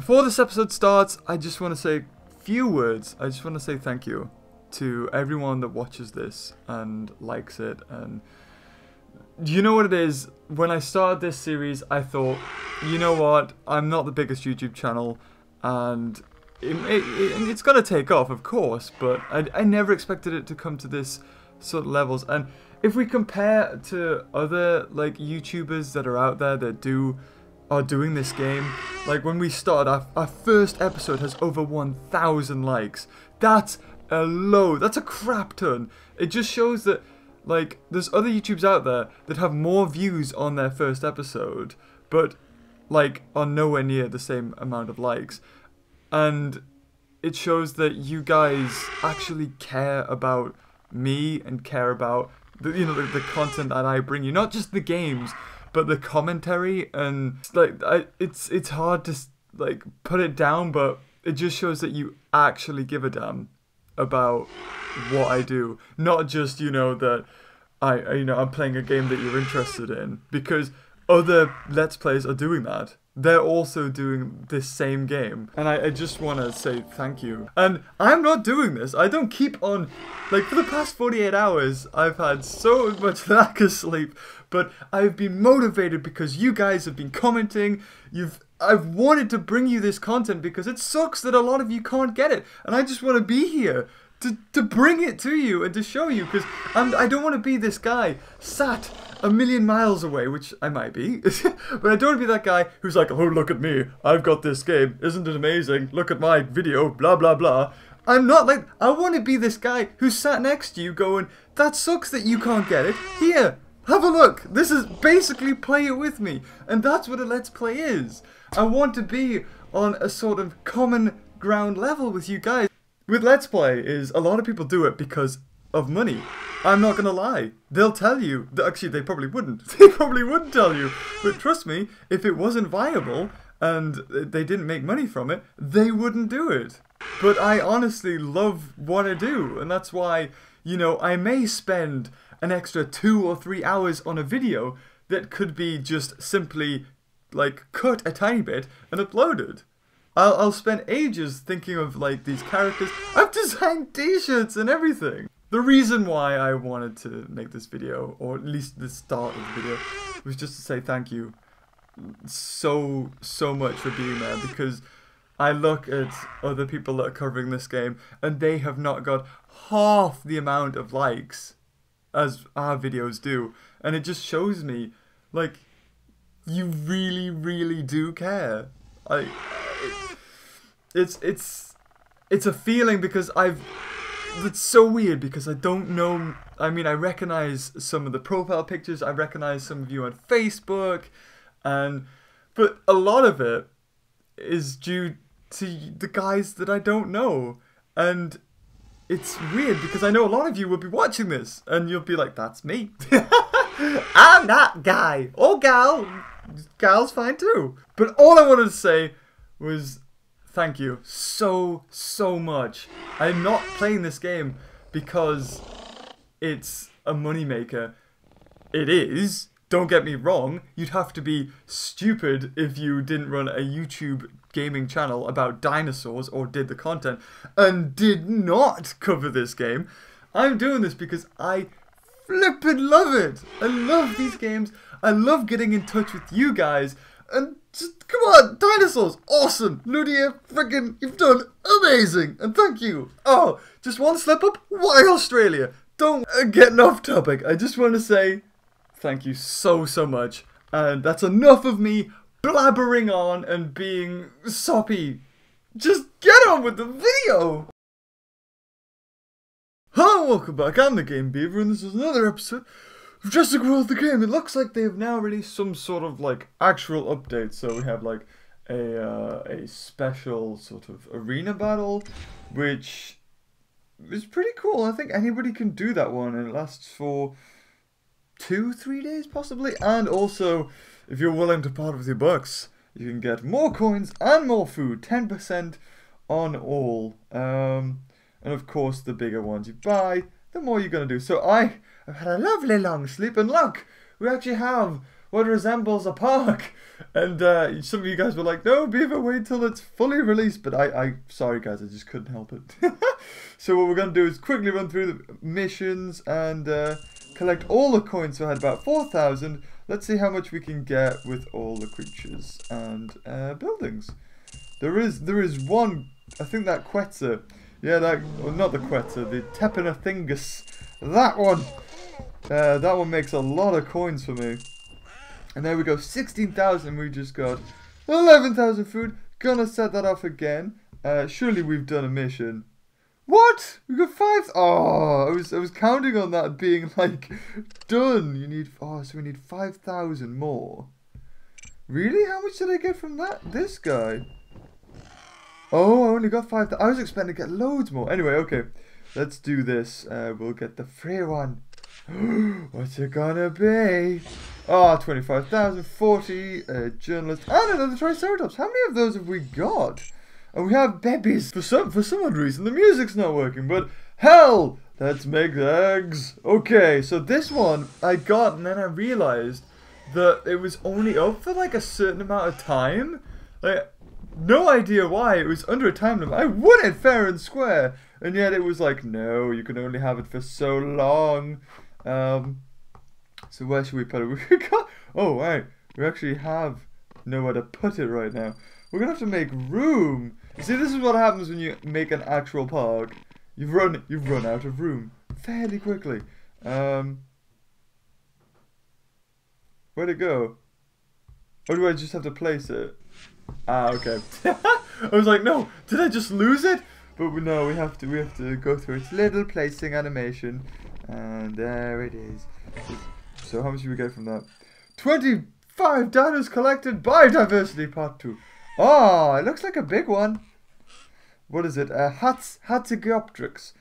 Before this episode starts, I just want to say a few words. I just want to say thank you to everyone that watches this and likes it. And you know what it is, when I started this series, I thought, you know what, I'm not the biggest YouTube channel, and it's going to take off, of course, but I never expected it to come to this sort of levels. And if we compare to other like YouTubers that are out there that are doing this game, like when we started, our first episode has over 1,000 likes. That's a load. That's a crap ton. It just shows that like there's other YouTubers out there that have more views on their first episode, but like are nowhere near the same amount of likes. And it shows that you guys actually care about me and care about the, you know, the content that I bring you, not just the games, but the commentary. And like it's hard to like put it down, but it just shows that you actually give a damn about what I do, not just, you know, that I'm playing a game that you're interested in, because other Let's Plays are doing that. They're also doing this same game, and I just want to say thank you. And I'm not doing this. I don't keep on, like, for the past 48 hours, I've had so much lack of sleep, but I've been motivated because you guys have been commenting. I've wanted to bring you this content because it sucks that a lot of you can't get it, and I just want to be here to bring it to you and to show you, because I don't want to be this guy sat a million miles away, which I might be, but I don't want to be that guy who's like, oh, look at me, I've got this game, isn't it amazing, look at my video, blah blah blah. I'm not like, I want to be this guy who's sat next to you going, that sucks that you can't get it, here, have a look, this is basically play it with me. And that's what a Let's Play is. I want to be on a sort of common ground level with you guys. With Let's Play is, a lot of people do it because of money. I'm not gonna lie, they'll tell you, actually they probably wouldn't, tell you, but trust me, if it wasn't viable and they didn't make money from it, they wouldn't do it. But I honestly love what I do, and that's why, you know, I may spend an extra 2 or 3 hours on a video that could be just simply like cut a tiny bit and uploaded. I'll spend ages thinking of like these characters. I've designed t-shirts and everything. The reason why I wanted to make this video, or at least the start of the video, was just to say thank you so much for being there, because I look at other people that are covering this game and they have not got half the amount of likes as our videos do, and it just shows me like you really do care. It's a feeling, because it's so weird, because I don't know, I mean, I recognize some of the profile pictures, I recognize some of you on Facebook, but a lot of it is due to the guys that I don't know. And it's weird, because I know a lot of you will be watching this and you'll be like, that's me. I'm that guy, or gal, gal's fine too. But all I wanted to say was thank you so much. I'm not playing this game because it's a moneymaker. It is, don't get me wrong. You'd have to be stupid if you didn't run a YouTube gaming channel about dinosaurs or did the content and did not cover this game. I'm doing this because I flippin' love it. I love these games. I love getting in touch with you guys. And just, come on, dinosaurs, awesome. Ludia, freaking, you've done amazing, and thank you. Oh, just one slip up, why Australia? Don't get off topic. I just want to say thank you so much, and that's enough of me blabbering on and being soppy. Just get on with the video. Hello, welcome back, I'm the Game Beaver, and this is another episode of Jurassic World the Game. It looks like they've now released some sort of like actual update, so we have like a special sort of arena battle, which is pretty cool. I think anybody can do that one, and it lasts for 2-3 days possibly, and also if you're willing to part with your bucks, you can get more coins and more food, 10% on all. And of course, the bigger ones you buy, the more you're going to do. So I've had a lovely long sleep, and look, we actually have what resembles a park. And some of you guys were like, no, Beaver, wait till it's fully released. But I sorry guys, I just couldn't help it. So what we're going to do is quickly run through the missions and collect all the coins. So I had about 4,000. Let's see how much we can get with all the creatures and buildings. There is one, I think that Quetzal. Yeah, that, well, not the Quetzal, the Tepinathingus. That one! That one makes a lot of coins for me. And there we go, 16,000, we just got 11,000 food. Gonna set that off again. Surely we've done a mission. What? We got 5? Oh, I was counting on that being like done. You need, oh, so we need 5,000 more. Really? How much did I get from that? This guy. Oh, I only got 5,000. I was expecting to get loads more. Anyway, okay, let's do this. We'll get the free one. What's it gonna be? Ah, oh, 25,000, 40 journalists, and another Triceratops. How many of those have we got? And we have babies. For some odd reason, the music's not working, but hell, let's make the eggs. Okay, so this one I got, and then I realized that it was only up for like a certain amount of time. Like, no idea why, it was under a time limit. I won it fair and square, and yet it was like, no, you can only have it for so long. So where should we put it? We got, oh, right, we actually have nowhere to put it right now. We're gonna have to make room. See, this is what happens when you make an actual park. You've run out of room fairly quickly. Where'd it go? Or do I just have to place it? Ah, okay. I was like, no, did I just lose it? But no, we have to go through its little placing animation, and there it is. So how much did we get from that? 25 dinos collected. Biodiversity part 2. Oh, it looks like a big one. What is it? Hatzegopteryx.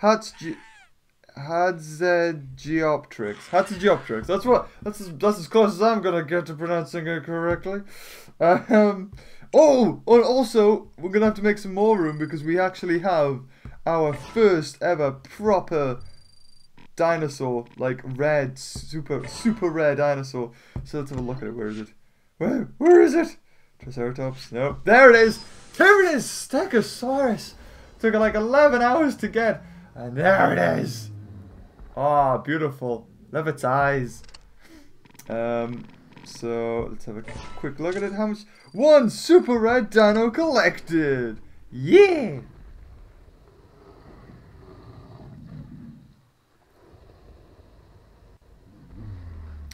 Hatzegopteryx. That's what. That's as close as I'm gonna get to pronouncing it correctly. Oh, and also we're gonna have to make some more room because we actually have our first ever proper dinosaur, like red, super rare dinosaur. So let's have a look at it. Where is it? Where is it? Triceratops? No. There it is! Here it is! Stegosaurus! Took like 11 hours to get. And there it is! Ah, oh, beautiful. Love its eyes. So, let's have a quick look at it. How much? One super rare dino collected! Yeah!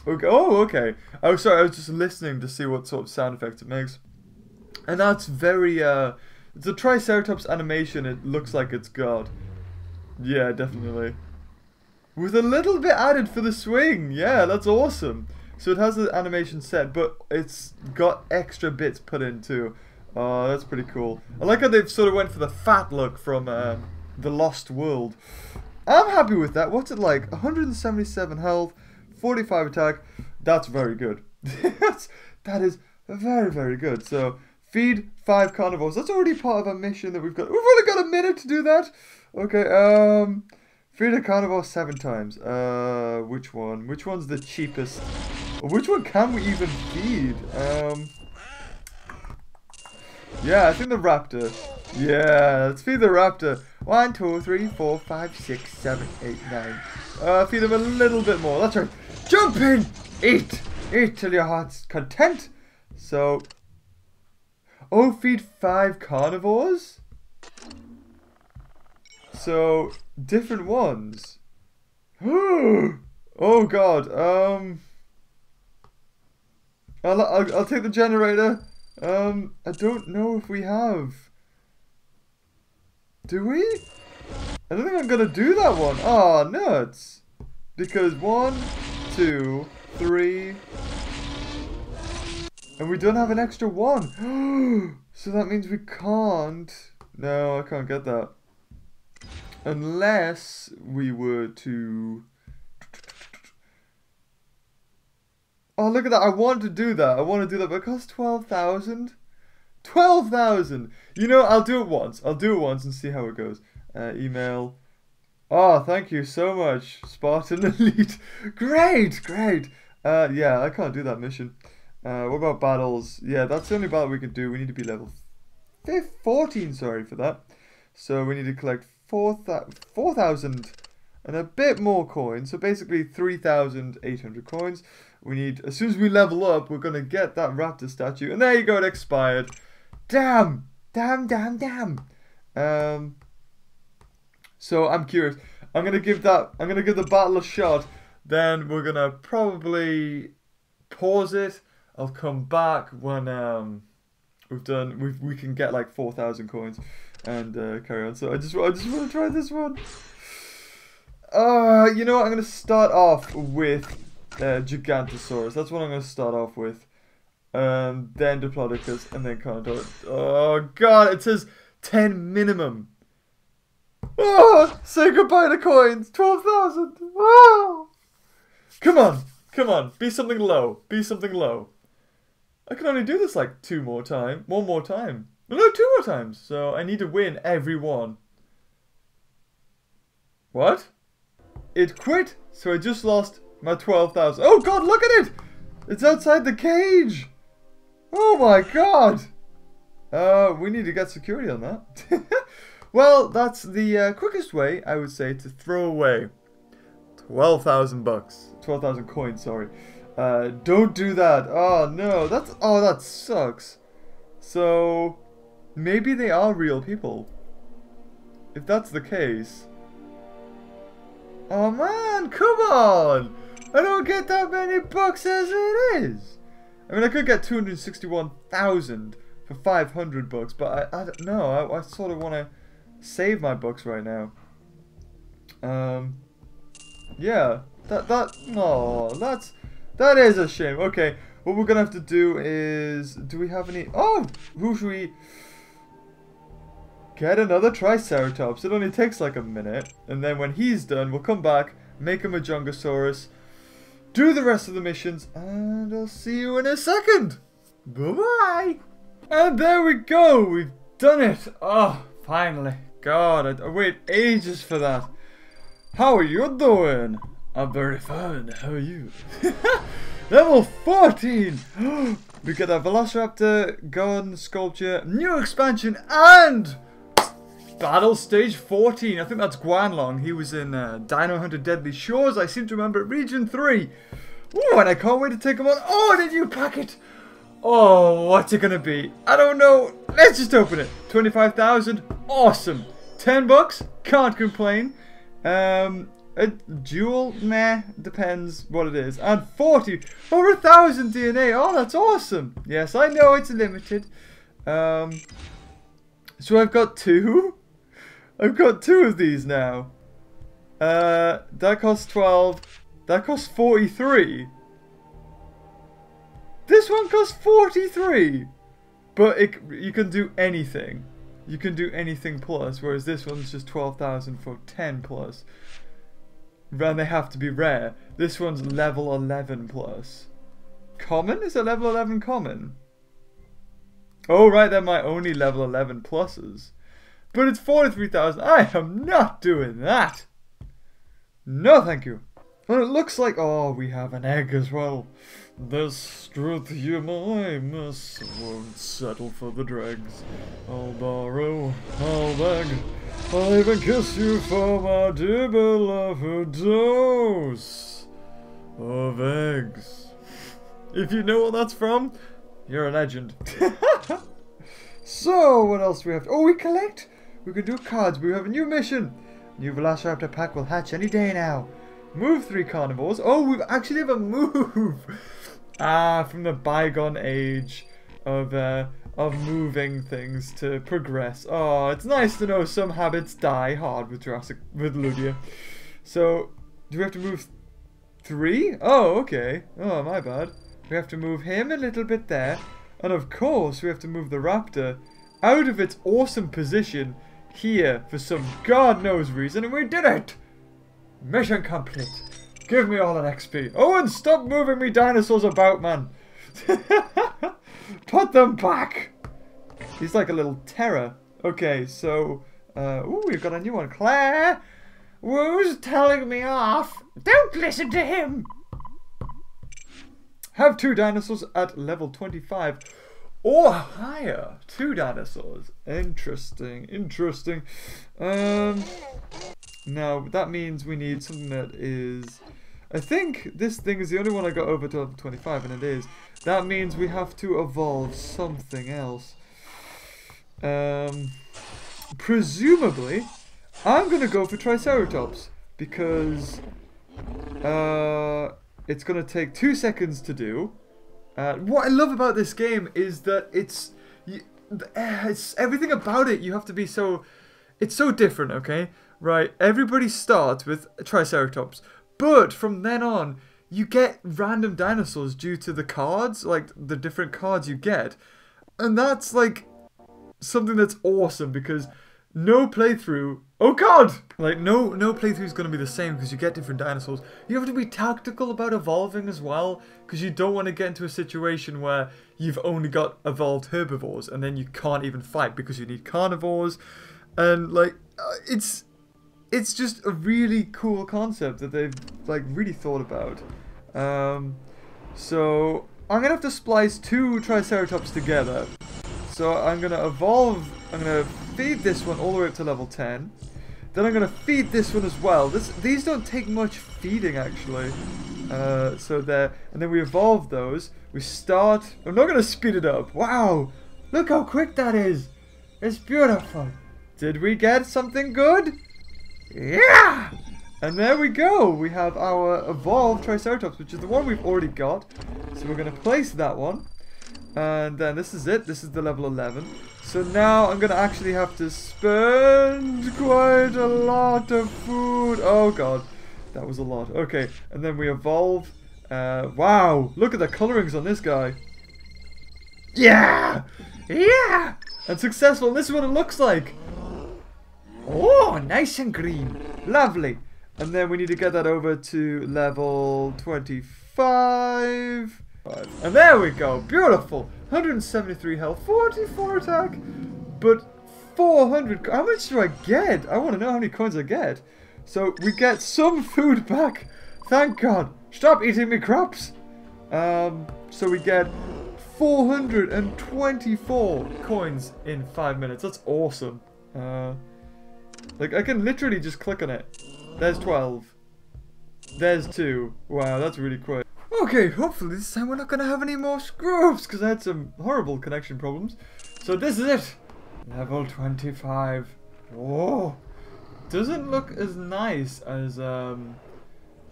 Okay. Oh, okay. Oh, sorry. I was just listening to see what sort of sound effects it makes, and that's very. It's a Triceratops animation. It looks like it's got. Yeah, definitely. With a little bit added for the swing. Yeah, that's awesome. So it has the animation set, but it's got extra bits put in too. Oh, that's pretty cool. I like how they've sort of went for the fat look from The Lost World. I'm happy with that. What's it like? 177 health. 45 attack, that's very good. that is very, very good. So, feed 5 carnivores. That's already part of a mission that we've got. We've only got a minute to do that. Okay, feed a carnivore 7 times. Which one? Which one's the cheapest? Which one can we even feed? Yeah, I think the raptor. Yeah, let's feed the raptor. 1, 2, 3, 4, 5, 6, 7, 8, 9. Feed them a little bit more. That's right. Jump in! Eat! Eat till your heart's content! So... Oh, feed 5 carnivores? So, different ones. Oh god, I'll take the generator. I don't know if we have... Do we? I don't think I'm gonna do that one. Ah, oh, nuts. Because 1, 2, 3... And we don't have an extra one. So that means we can't... No, I can't get that. Unless we were to... Oh, look at that. I want to do that. I want to do that, but it costs 12,000. 12,000! You know, I'll do it once. I'll do it once and see how it goes. Email. Oh, thank you so much, Spartan Elite. Great, great. Yeah, I can't do that mission. What about battles? Yeah, that's the only battle we can do. We need to be level 14, sorry for that. So we need to collect 4,000 and a bit more coins. So basically 3,800 coins. We need, as soon as we level up, we're going to get that raptor statue. And there you go, it expired. Damn! Damn. So I'm curious. I'm going to give the battle a shot. Then we're going to probably pause it. I'll come back when we can get like 4,000 coins and carry on. So I just want to try this one. You know what? I'm going to start off with Gigantosaurus. That's what I'm going to start off with. Then Diplodocus and then Carnotaurus. Oh god, it says 10 minimum. Oh, say goodbye to coins. 12,000. Oh. Come on. Be something low. I can only do this like one more time. No, two more times. So I need to win every one. What? It quit. So I just lost my 12,000. Oh god, look at it. It's outside the cage. Oh my god. We need to get security on that. Well, that's the quickest way, I would say, to throw away 12,000 coins, sorry. Don't do that. Oh no, that sucks. So, maybe they are real people. If that's the case. Oh man, come on! I don't get that many bucks as it is! I mean, I could get 261,000 for 500 bucks, but I don't know, I sort of want to save my bucks right now. Yeah, that is a shame. Okay, what we're gonna have to do is, do we have any? Oh, who should we get? Another Triceratops. It only takes like a minute, and then when he's done, we'll come back, make a Majungasaurus, do the rest of the missions, and I'll see you in a second. Bye-bye. And there we go. We've done it. Oh, finally. God, I waited ages for that. How are you doing? I'm very fine, how are you? Level 14! We get a Velociraptor, garden sculpture, new expansion, and battle stage 14. I think that's Guanlong. He was in Dino Hunter Deadly Shores. I seem to remember it, region 3. Ooh, and I can't wait to take him on. Oh, and a new packet! Oh, what's it gonna be? I don't know. Let's just open it. 25,000. Awesome. 10 bucks. Can't complain. A jewel? Meh. Depends what it is. And 40. Over 1,000 DNA. Oh, that's awesome. Yes, I know it's limited. So I've got two. I've got two of these now. That costs 12. That costs 43. This one costs 43, but you can do anything. You can do anything plus, whereas this one's just 12,000 for 10 plus. And they have to be rare. This one's level 11 plus. Common? Is it level 11 common? Oh right, they're my only level 11 pluses. But it's 43,000. I am not doing that. No, thank you. And it looks like, oh, we have an egg as well. This Struthiomimus won't settle for the dregs. I'll borrow, I'll beg, I'll even kiss you for my dear beloved dose of eggs. If you know what that's from, you're a legend. So, what else do we have? Oh, we collect! We can do cards, we have a new mission! New Velociraptor pack will hatch any day now. Move 3 carnivores. Oh, we've actually have a move! From the bygone age of moving things to progress. Oh, it's nice to know some habits die hard with Ludia. So, do we have to move 3? Oh, okay. Oh, my bad. We have to move him a little bit there, and of course we have to move the raptor out of its awesome position here for some god knows reason, and we did it! Mission complete. Give me all that XP. Oh, and stop moving me dinosaurs about, man. Put them back. He's like a little terror. Okay, so... ooh, we've got a new one. Claire! Who's telling me off? Don't listen to him! Have two dinosaurs at level 25 or higher. Two dinosaurs. Interesting, interesting. Now, that means we need something that is... I think this thing is the only one I got over to level 25, and it is. That means we have to evolve something else. Presumably, I'm going to go for Triceratops, because... it's gonna take 2 seconds to do. What I love about this game is that it's everything about it. You have to be so, it's so different. Okay, right. Everybody starts with Triceratops, but from then on, you get random dinosaurs due to the cards, like the different cards you get, and that's like something that's awesome because no playthrough. Oh god! Like, no playthrough is going to be the same because you get different dinosaurs. You have to be tactical about evolving as well, because you don't want to get into a situation where you've only got evolved herbivores and then you can't even fight because you need carnivores. And, like, it's just a really cool concept that they've, like, really thought about. So, I'm going to have to splice two Triceratops together. So, I'm going to evolve... I'm going to feed this one all the way up to level 10. Then I'm going to feed this one as well. These don't take much feeding, actually. So there. And then we evolve those. We start... I'm not going to speed it up. Wow! Look how quick that is! It's beautiful! Did we get something good? Yeah! And there we go! We have our evolved Triceratops, which is the one we've already got. So we're going to place that one. And then this is it. This is the level 11. So now I'm going to actually have to spend quite a lot of food. Oh god, that was a lot. Okay, and then we evolve. Wow, look at the colorings on this guy. Yeah! Yeah! And successful. This is what it looks like. Oh, nice and green. Lovely. And then we need to get that over to level 25. And there we go, beautiful. 173 health, 44 attack, but 400. How much do I get? I want to know how many coins I get. So we get some food back. Thank God. Stop eating me crops. So we get 424 coins in 5 minutes. That's awesome. Like I can literally just click on it. There's 12. There's 2. Wow, that's really quick. Okay, hopefully this time we're not going to have any more screw-ups, because I had some horrible connection problems. So this is it! Level 25. Whoa! Doesn't look as nice as the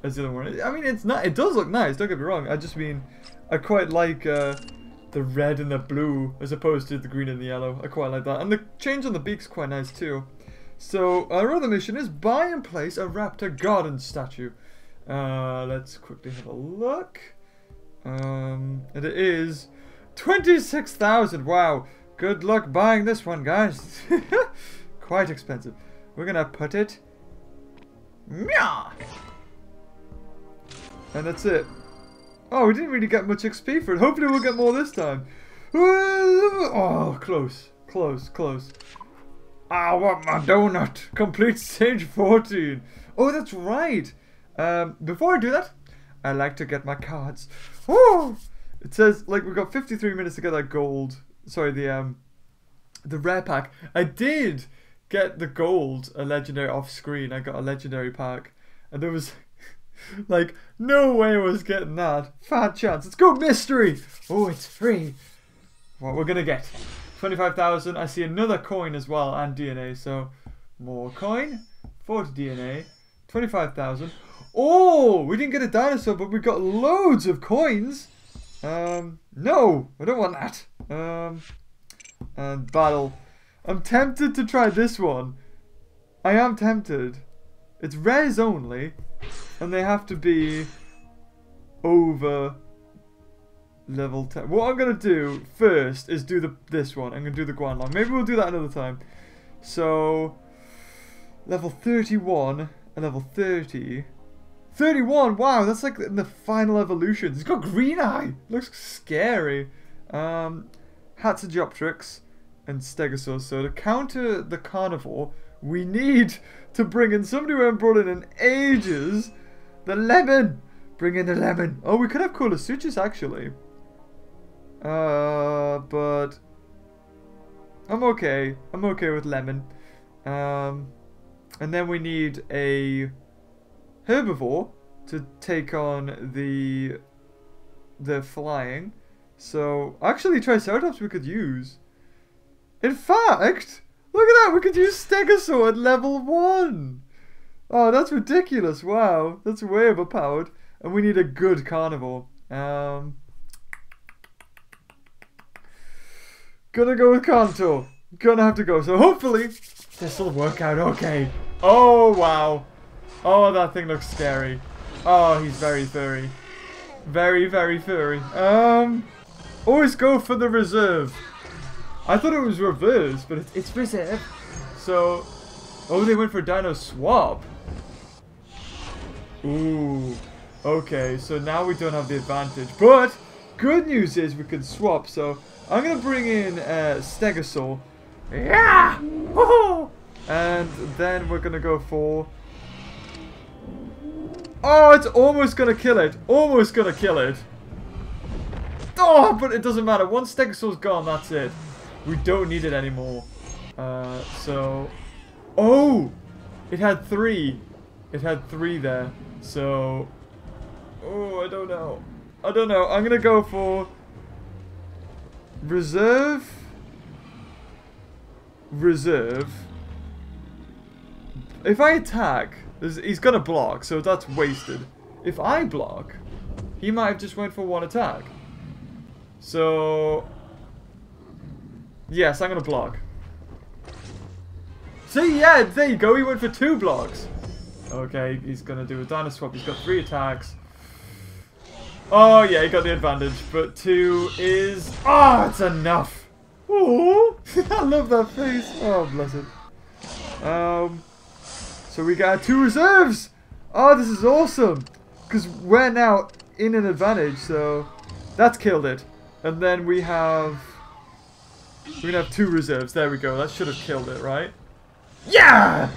other one. I mean, it's not. It does look nice, don't get me wrong. I just mean, I quite like the red and the blue, as opposed to the green and the yellow. I quite like that. And the change on the beak's quite nice too. So, our other mission is buy and place a raptor garden statue. Let's quickly have a look. And it is 26,000. Wow. Good luck buying this one, guys. Quite expensive. We're gonna put it. Meow. And that's it. Oh, we didn't really get much XP for it. Hopefully we'll get more this time. Oh, close. Close, close. I want my donut. Complete stage 14. Oh, that's right. Before I do that, I like to get my cards. Woo! It says, like, we've got 53 minutes to get that gold. Sorry, the rare pack. I did get the gold, a legendary off screen. I got a legendary pack. And there was, like, no way I was getting that. Fat chance. Let's go mystery! Oh, it's free. What we're gonna get. 25,000. I see another coin as well, and DNA. So, more coin. 40 DNA. 25,000. Oh, we didn't get a dinosaur, but we got loads of coins. No, I don't want that. And battle. I'm tempted to try this one. I am tempted. It's rares only, and they have to be over level 10. What I'm gonna do first is do this one. I'm gonna do the Guanlong. Maybe we'll do that another time. So, level 31 and level 30. 31, wow, that's like in the final evolution. It's got green eye. Looks scary. Hatzegopteryx and Stegosaurus. So to counter the carnivore, we need to bring in somebody we haven't brought in ages. The lemon. Bring in the lemon. Oh, we could have cooler sutures actually. But I'm okay. I'm okay with lemon. And then we need a herbivore to take on the flying. So actually Triceratops we could use. In fact, look at that, we could use Stegosaur at level 1. Oh, that's ridiculous. Wow, that's way overpowered. And we need a good carnivore. Gonna go with Carnotaur. Gonna have to go. So hopefully this will work out okay. Oh, wow. Oh, that thing looks scary. Oh, he's very furry. Very, very furry. Always go for the reserve. I thought it was reverse, but it's reserve. So, oh, they went for Dino Swap. Ooh. Okay, so now we don't have the advantage, but good news is we can swap. So I'm gonna bring in Stegosaur, yeah, woohoo! And then we're gonna go for. Oh, it's almost gonna kill it. Almost gonna kill it. Oh, but it doesn't matter. Once Stegosaur's gone, that's it. We don't need it anymore. So, oh, it had 3. It had 3 there. So. Oh, I don't know. I don't know. I'm gonna go for reserve. Reserve. If I attack, he's gonna block, so that's wasted. If I block, he might have just went for 1 attack. So yes, I'm gonna block. See, yeah, there you go. He went for 2 blocks. Okay, he's gonna do a Dino Swap. He's got 3 attacks. Oh yeah, he got the advantage, but 2 is... Oh, it's enough! Ooh, I love that face! Oh, bless it. So we got 2 reserves! Oh, this is awesome! Because we're now in an advantage, so... That's killed it. And then we have... We're gonna have 2 reserves, there we go, that should have killed it, right? Yeah!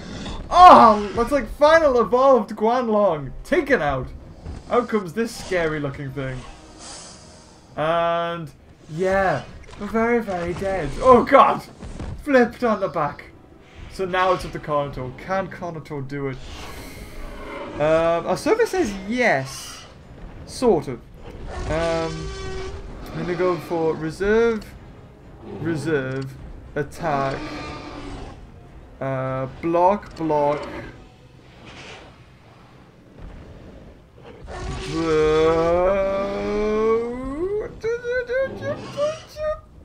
Oh, that's like final evolved Guanlong! Taken out! Out comes this scary looking thing. And yeah, we're very, very dead. Oh god! Flipped on the back. So now it's up to Carnotaur. Can Carnotaur do it? Our server says yes. Sort of. I'm gonna go for reserve, reserve, attack, block, block.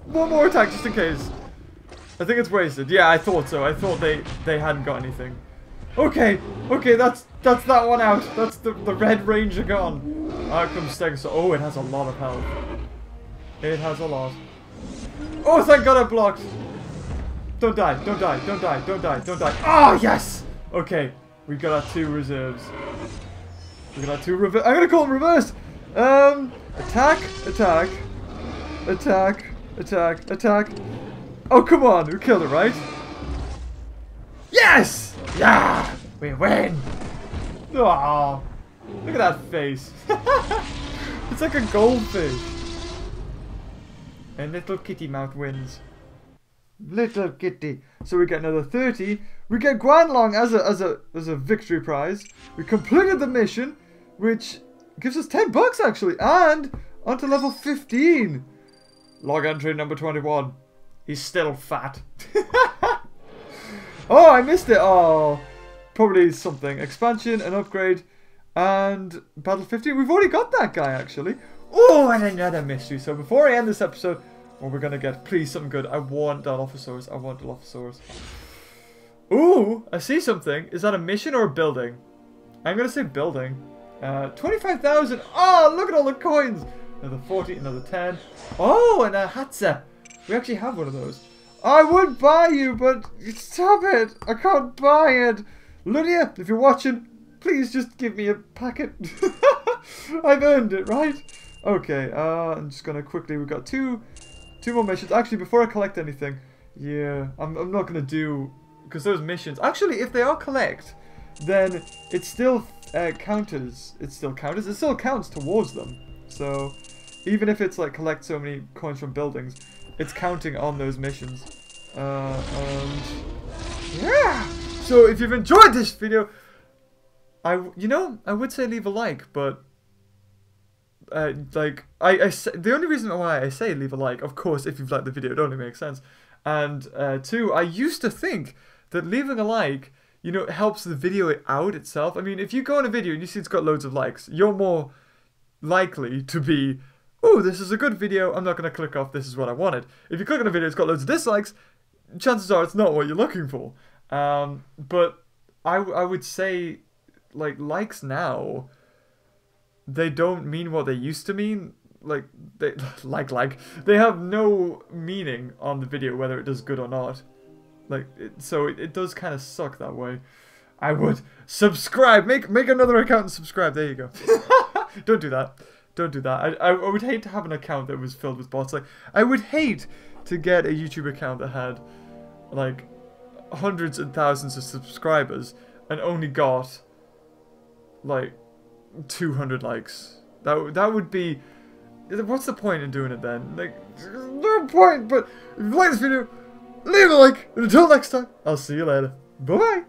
One more attack just in case. I think it's wasted. Yeah, I thought so. I thought they hadn't got anything. Okay, okay, that's that one out. That's the Red Ranger gone. Out comes Stegosaur. Oh, it has a lot of health. It has a lot. Oh, thank god I blocked. Don't die, don't die, don't die, don't die, don't die. Oh, yes! Okay, we got our 2 reserves. We're gonna have 2 reverse. I'm gonna call it reverse. Attack, attack, attack, attack, attack. Oh come on, we killed it, right? Yes! Yeah, we win. Oh, look at that face. It's like a goldfish. And little kitty mouth wins. Little kitty. So we get another 30. We get Guanlong as a victory prize. We completed the mission, which gives us $10 actually, and onto level 15. Log entry number 21. He's still fat. Oh, I missed it. Oh, probably something. Expansion, an upgrade, and battle 15. We've already got that guy actually. Oh, and another mystery. So before I end this episode, well, we're gonna get please something good. I want Dilophosaurus. I want Dilophosaurus. Ooh, I see something. Is that a mission or a building? I'm gonna say building. 25,000. Oh, look at all the coins. Another 40, another 10. Oh, and a Hatze. We actually have one of those. I would buy you, but stop it. I can't buy it. Ludia, if you're watching, please just give me a packet. I've earned it, right? Okay, I'm just gonna quickly, we've got two more missions. Actually, before I collect anything, yeah, I'm not gonna do, because those missions, actually, if they are collect, then it's still counters. It still counters. It still counts towards them. So even if it's like collect so many coins from buildings, it's counting on those missions. And yeah. So if you've enjoyed this video, I would say leave a like, but the only reason why I say leave a like, of course, if you've liked the video, it only makes sense. And two, I used to think that leaving a like, you know, it helps the video out itself. I mean, if you go on a video and you see it's got loads of likes, you're more likely to be, oh, this is a good video, I'm not going to click off, this is what I wanted. If you click on a video, it's got loads of dislikes, chances are it's not what you're looking for. But I would say, like, likes now, they don't mean what they used to mean. Like, they they have no meaning on the video whether it does good or not. Like, so it does kind of suck that way. I would subscribe. Make another account and subscribe. There you go. Don't do that. Don't do that. I would hate to have an account that was filled with bots. Like, I would hate to get a YouTube account that had like hundreds and thousands of subscribers and only got like 200 likes. That would be. What's the point in doing it then? Like, there's no point. But if you like this video, leave a like. And until next time, I'll see you later. Bye bye.